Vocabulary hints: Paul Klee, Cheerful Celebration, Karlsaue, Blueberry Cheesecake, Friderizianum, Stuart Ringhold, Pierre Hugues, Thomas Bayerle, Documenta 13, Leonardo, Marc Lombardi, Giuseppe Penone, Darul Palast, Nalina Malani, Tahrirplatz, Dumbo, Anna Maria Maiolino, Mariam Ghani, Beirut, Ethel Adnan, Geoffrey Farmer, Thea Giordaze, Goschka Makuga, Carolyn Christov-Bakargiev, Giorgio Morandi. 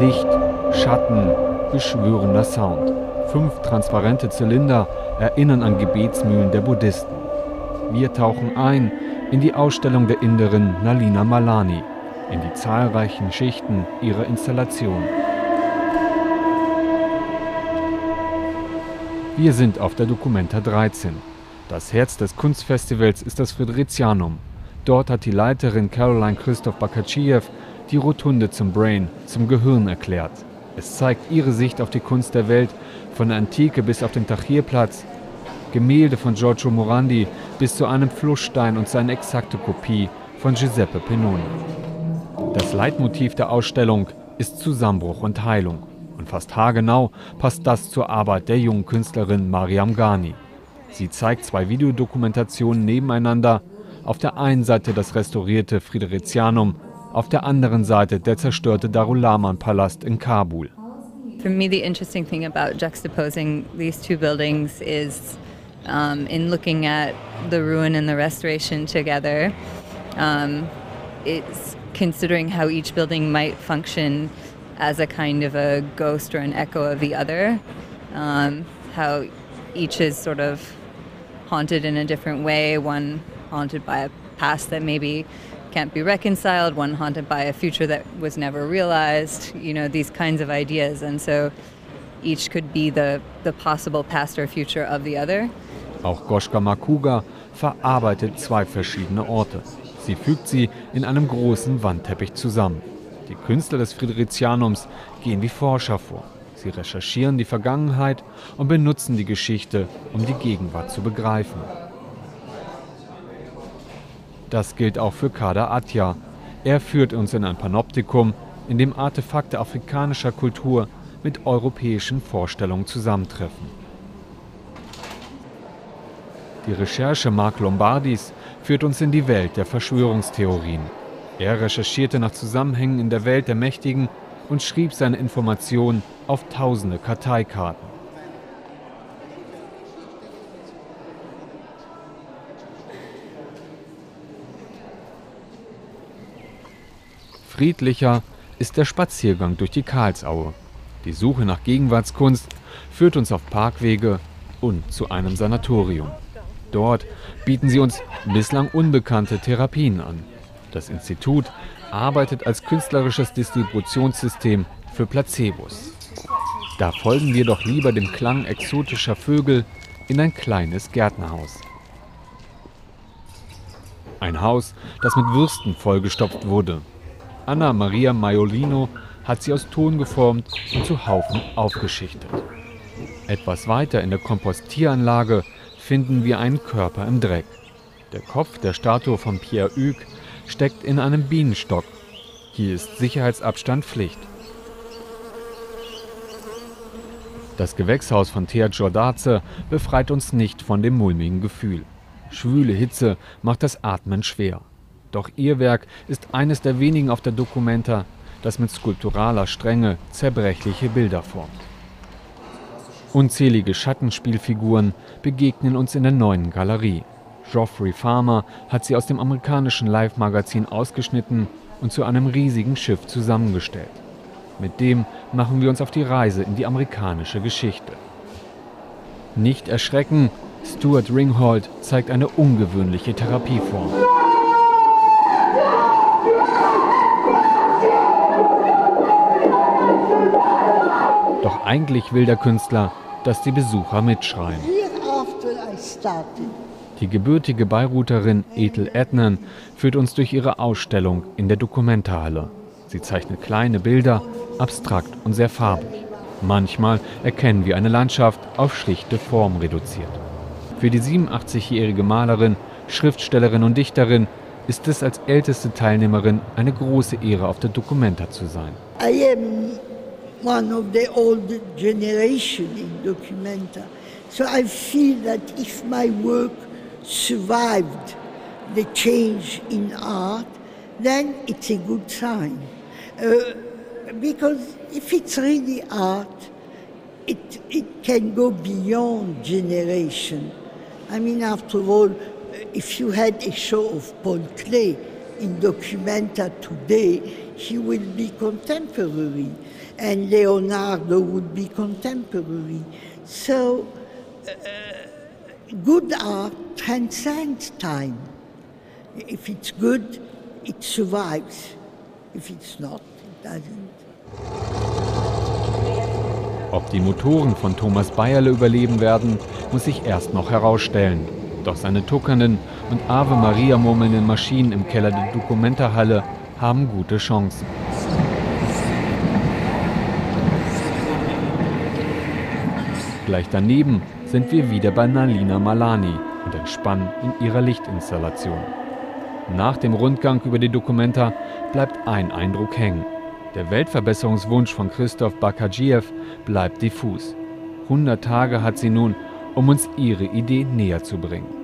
Licht, Schatten, beschwörender Sound. 5 transparente Zylinder erinnern an Gebetsmühlen der Buddhisten. Wir tauchen ein in die Ausstellung der Inderin Nalina Malani, in die zahlreichen Schichten ihrer Installation. Wir sind auf der Documenta 13. Das Herz des Kunstfestivals ist das Friderizianum. Dort hat die Leiterin Carolyn Christov-Bakargiev die Rotunde zum Brain, zum Gehirn erklärt. Es zeigt ihre Sicht auf die Kunst der Welt, von der Antike bis auf den Tahrirplatz, Gemälde von Giorgio Morandi bis zu einem Flussstein und seine exakte Kopie von Giuseppe Penone. Das Leitmotiv der Ausstellung ist Zusammenbruch und Heilung. Und fast haargenau passt das zur Arbeit der jungen Künstlerin Mariam Ghani. Sie zeigt 2 Videodokumentationen nebeneinander, auf der einen Seite das restaurierte Friderizianum, auf der anderen Seite der zerstörte Darul Palast in Kabul. For me, the interesting thing about juxtaposing these 2 buildings is in looking at the ruin and the restoration together, it's considering how each building might function as a kind of a ghost or an echo of the other, how each is sort of haunted in a different way, one haunted by a past that maybe can't be reconciled, one haunted by a future that was never realized, you know, these kinds of ideas. And so each could be the possible past or future of the other. Auch Goschka Makuga verarbeitet 2 verschiedene Orte. Sie fügt sie in einem großen Wandteppich zusammen. Die Künstler des Friderizianums gehen wie Forscher vor. Sie recherchieren die Vergangenheit und benutzen die Geschichte, um die Gegenwart zu begreifen. Das gilt auch für Kader Atia. Er führt uns in ein Panoptikum, in dem Artefakte afrikanischer Kultur mit europäischen Vorstellungen zusammentreffen. Die Recherche Marc Lombardis führt uns in die Welt der Verschwörungstheorien. Er recherchierte nach Zusammenhängen in der Welt der Mächtigen und schrieb seine Informationen auf tausende Karteikarten. Friedlicher ist der Spaziergang durch die Karlsaue. Die Suche nach Gegenwartskunst führt uns auf Parkwege und zu einem Sanatorium. Dort bieten sie uns bislang unbekannte Therapien an. Das Institut arbeitet als künstlerisches Distributionssystem für Placebos. Da folgen wir doch lieber dem Klang exotischer Vögel in ein kleines Gärtnerhaus. Ein Haus, das mit Würsten vollgestopft wurde. Anna Maria Maiolino hat sie aus Ton geformt und zu Haufen aufgeschichtet. Etwas weiter in der Kompostieranlage finden wir einen Körper im Dreck. Der Kopf der Statue von Pierre Hugues steckt in einem Bienenstock. Hier ist Sicherheitsabstand Pflicht. Das Gewächshaus von Thea Giordaze befreit uns nicht von dem mulmigen Gefühl. Schwüle Hitze macht das Atmen schwer. Doch ihr Werk ist eines der wenigen auf der Documenta, das mit skulpturaler Strenge zerbrechliche Bilder formt. Unzählige Schattenspielfiguren begegnen uns in der neuen Galerie. Geoffrey Farmer hat sie aus dem amerikanischen Live-Magazin ausgeschnitten und zu einem riesigen Schiff zusammengestellt. Mit dem machen wir uns auf die Reise in die amerikanische Geschichte. Nicht erschrecken, Stuart Ringhold zeigt eine ungewöhnliche Therapieform. Doch eigentlich will der Künstler, dass die Besucher mitschreien. Die gebürtige Beiruterin Ethel Adnan führt uns durch ihre Ausstellung in der Documenta-Halle. Sie zeichnet kleine Bilder, abstrakt und sehr farbig. Manchmal erkennen wir eine Landschaft auf schlichte Form reduziert. Für die 87-jährige Malerin, Schriftstellerin und Dichterin ist es als älteste Teilnehmerin eine große Ehre, auf der Documenta zu sein. One of the old generation in Documenta. So I feel that if my work survived the change in art, then it's a good sign. Because if it's really art, it can go beyond generation. I mean, after all, if you had a show of Paul Klee in Documenta today, she will be contemporary, and Leonardo would be contemporary. So good art transcends time. If it's good, it survives. If it's not, it doesn't. Ob die Motoren von Thomas Bayerle überleben werden, muss sich erst noch herausstellen. Doch seine tuckernden und Ave Maria murmelnden Maschinen im Keller der Documenta-Halle haben gute Chancen. Gleich daneben sind wir wieder bei Nalina Malani und entspannen in ihrer Lichtinstallation. Nach dem Rundgang über die Documenta bleibt ein Eindruck hängen. Der Weltverbesserungswunsch von Christov-Bakargiev bleibt diffus. 100 Tage hat sie nun, um uns ihre Idee näher zu bringen.